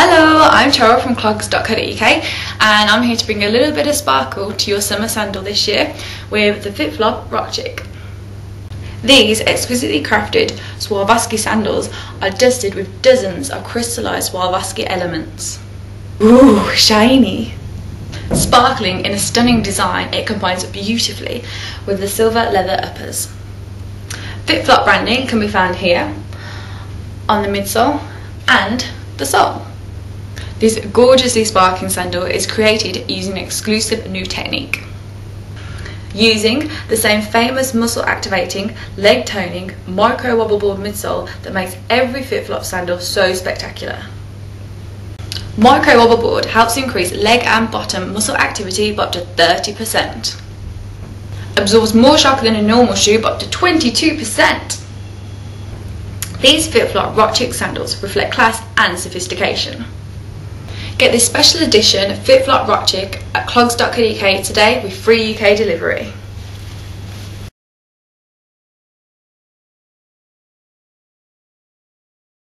Hello, I'm Cheryl from Cloggs.co.uk and I'm here to bring a little bit of sparkle to your summer sandal this year with the FitFlop Rock Chic. These exquisitely crafted Swarovski sandals are dusted with dozens of crystallised Swarovski elements. Ooh, shiny! Sparkling in a stunning design, it combines beautifully with the silver leather uppers. FitFlop branding can be found here, on the midsole and the sole. This gorgeously sparkling sandal is created using an exclusive new technique, using the same famous muscle activating, leg toning, micro wobble board midsole that makes every FitFlop sandal so spectacular. Micro wobble board helps increase leg and bottom muscle activity by up to 30%. Absorbs more shock than a normal shoe by up to 22%. These FitFlop Rock Chic sandals reflect class and sophistication. Get this special edition FitFlop Rock Chic at Cloggs.co.uk today with free UK delivery.